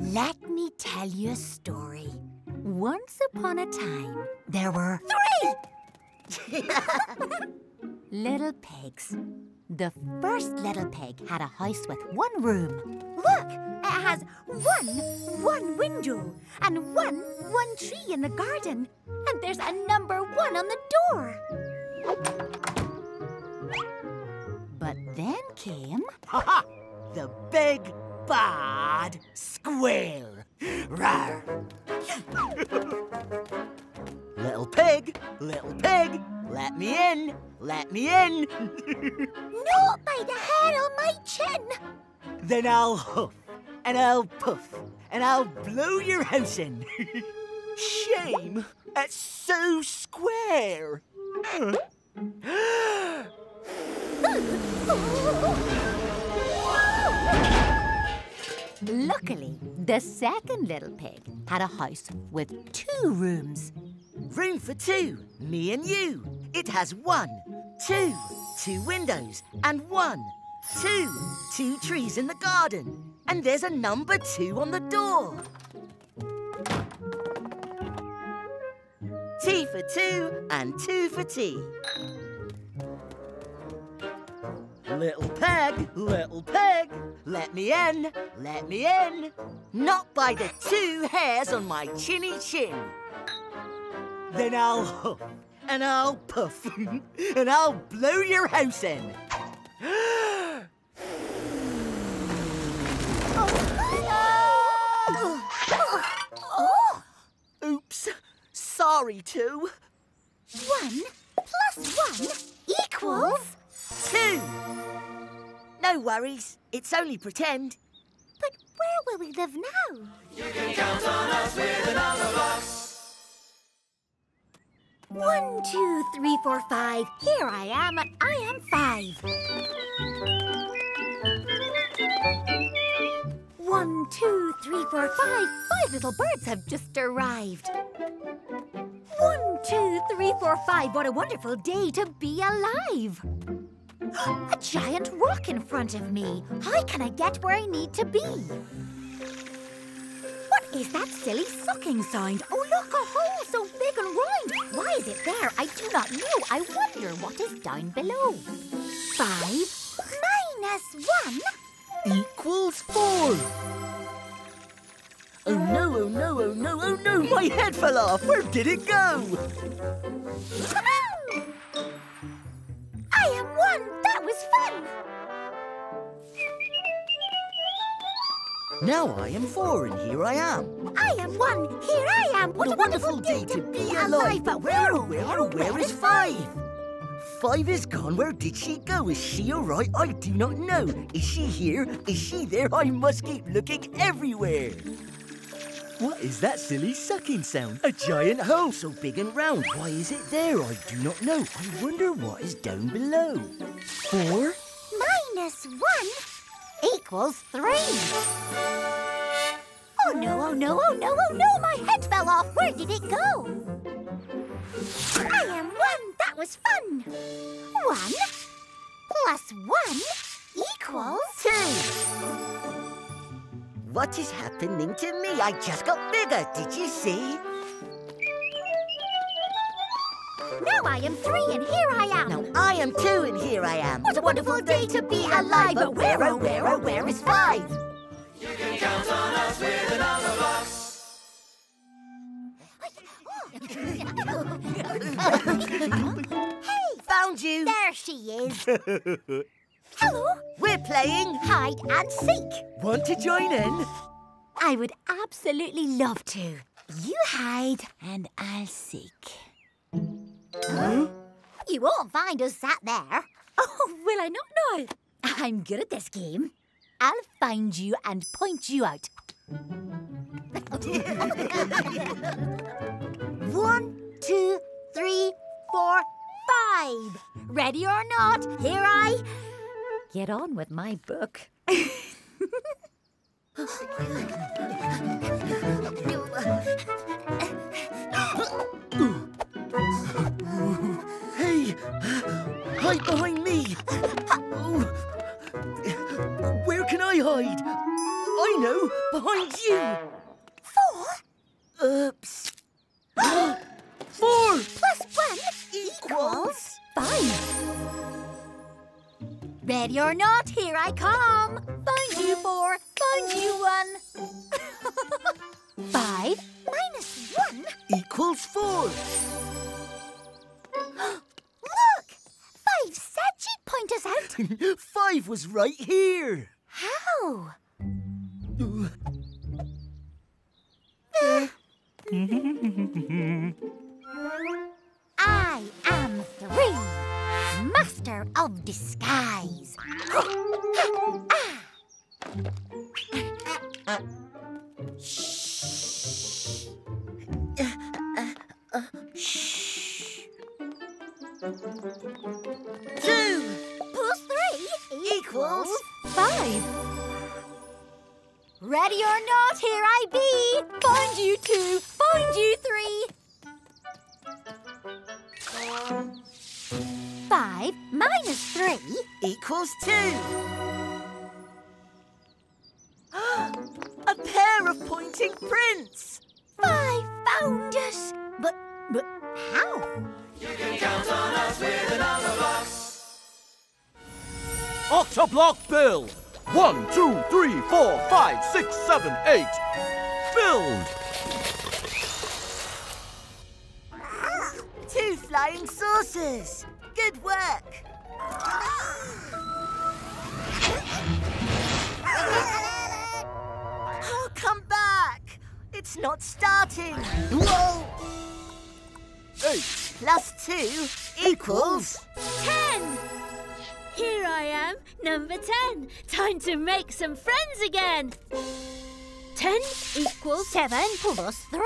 Let me tell you a story. Once upon a time, there were three little pigs. The first little pig had a house with one room. Look, it has one window and one tree in the garden. And there's a number 1 on the door. But then came... Ha-ha! The big, bad squirrel. Rawr! Little pig, let me in! Not by the hair on my chin! Then I'll huff, and I'll puff, and I'll blow your house in. Shame, it's so square. Luckily, the second little pig had a house with 2 rooms. Room for 2, me and you. It has 1, 2 windows and 1, 2 trees in the garden. And there's a number 2 on the door. Tea for 2 and 2 for tea. Little pig, let me in, not by the 2 hairs on my chinny chin. Then I'll huff, and I'll puff, and I'll blow your house in. Oops, sorry, 2. 1 plus 1 equals 2. No worries, it's only pretend. But where will we live now? You can count on us with the Numberblocks. 1, 2, 3, 4, 5. Here I am, and I am 5. 1, 2, 3, 4, 5. 5 little birds have just arrived. 1, 2, 3, 4, 5. What a wonderful day to be alive. A giant rock in front of me. How can I get where I need to be? What is that silly sucking sound? Oh, look, a hole so big and round. Why is it there? I do not know. I wonder what is down below. 5 minus 1 equals 4. Oh, no, oh, no, oh, no, oh, no. My head fell off. Where did it go? I am 1. That was fun. Now I am 4, and here I am. I am 1. Here I am. What a wonderful day to be alive. But where is 5? 5 is gone. Where did she go? Is she all right? I do not know. Is she here? Is she there? I must keep looking everywhere. What is that silly sucking sound? A giant hole so big and round. Why is it there? I do not know. I wonder what is down below. 4 minus 1 equals 3. Oh, no, oh, no, oh, no, oh, no. My head fell off. Where did it go? I am 1. That was fun. 1 plus 1 equals 2. What is happening to me? I just got bigger, did you see? Now I am 3 and here I am. Now I am 2 and here I am. What a wonderful day to be alive. But where is 5? You can count on us with the Numberblocks. Hey! Found you. There she is. Hello. We're playing hide and seek. Want to join in? I would absolutely love to. You hide and I'll seek. Huh? You won't find us sat there. Oh, will I not know? I'm good at this game. I'll find you and point you out. 1, 2, 3, 4, 5. Ready or not, here I... Get on with my book. Hey, hide behind me. Where can I hide? I know, behind you. 4? Oops. 4 plus 1 equals 5. Ready or not, here I come. Find you 4, find you 1. 5 minus 1 equals 4. Look! 5 said she'd point us out. 5 was right here. How? I am 3, master of disguise. Shh. Shh. 2 plus 3 equals 5. Ready or not, here I be. Find you 2, find you 3. 5 minus 3 equals 2. A pair of pointing prints. 5 found us. But how? You can count on us with the Numberblocks. Octoblock build. 1, 2, 3, 4, 5, 6, 7, 8. Build. 2 flying saucers. Good work. Oh, come back. It's not starting. Whoa. 8 plus 2 equals 10. Here I am, number 10. Time to make some friends again. 10 equals 7 plus 3.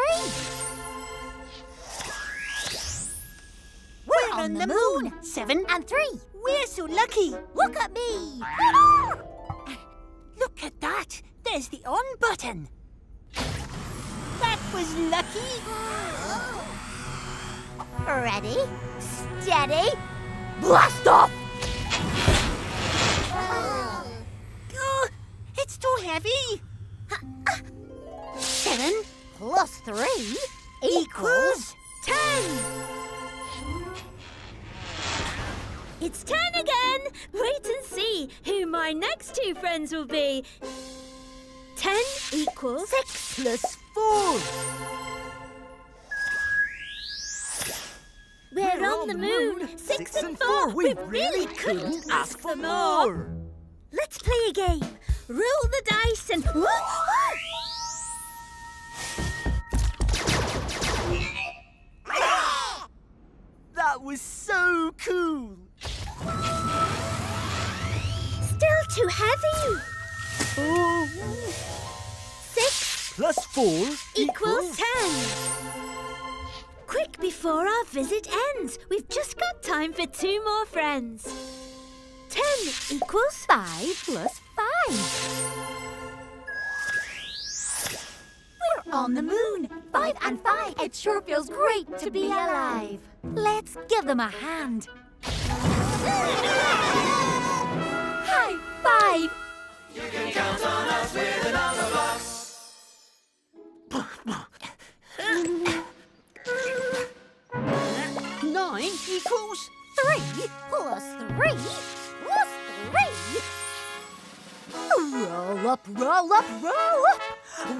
We're on the moon. 7 and 3. We're so lucky. Look at me. Look at that. There's the on button. That was lucky. Ready, steady, blast off! Oh, it's too heavy. 7 plus 3 equals 10. It's 10 again! Wait and see who my next 2 friends will be. 10 equals 6 plus 4. We're on the moon. 6 and 4. We really couldn't ask for more. Let's play a game. Roll the dice and... That was so cool. Still too heavy. Oh. 6 plus 4 equals 10. Quick before our visit ends. We've just got time for 2 more friends. 10 equals 5 plus 5. We're on the moon. 5 and 5. It sure feels great to be alive. Let's give them a hand. High five! You can count on us with the Numberblocks. 9 equals 3 plus 3 plus 3. Roll up, roll up, roll up.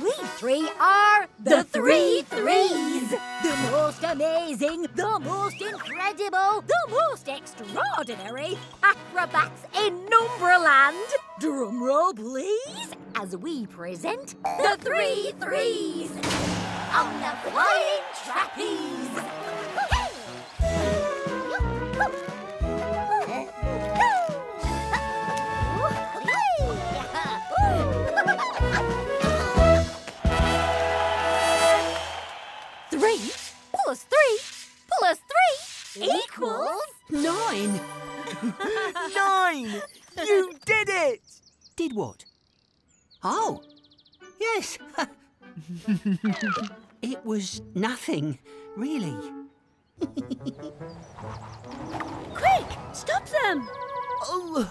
We 3 are the 3 threes. The most amazing, the most incredible, the most extraordinary acrobats in Numberland. Drum roll, please, as we present the 3 threes on the flying trapeze. Plus 3 plus 3 equals 9. 9! You did it! Did what? Oh, yes. It was nothing, really. Quick, stop them! Oh,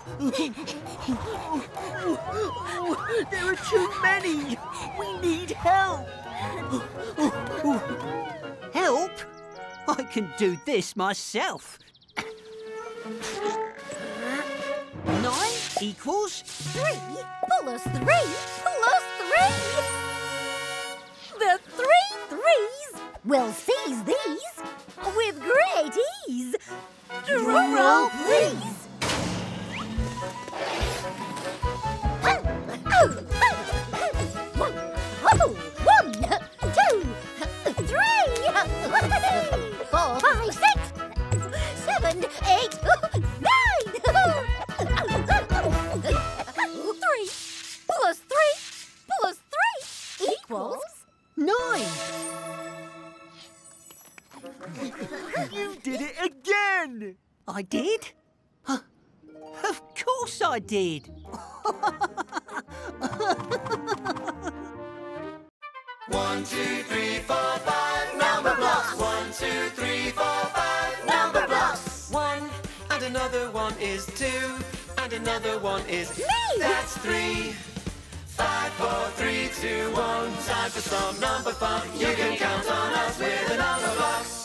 there are too many. We need help. Help? I can do this myself. 9 equals 3. Pull us 3. The 3 3s will seize these with great ease. Drum roll, please. I did? Huh. Of course I did! One, two, three, four, five, number blocks! 1, 2, 3, 4, 5, number blocks! 1 and another one is 2 and another one is me! That's 3! 5, 4, 3, 2, 1, time for some number fun! You can count on us with the number blocks!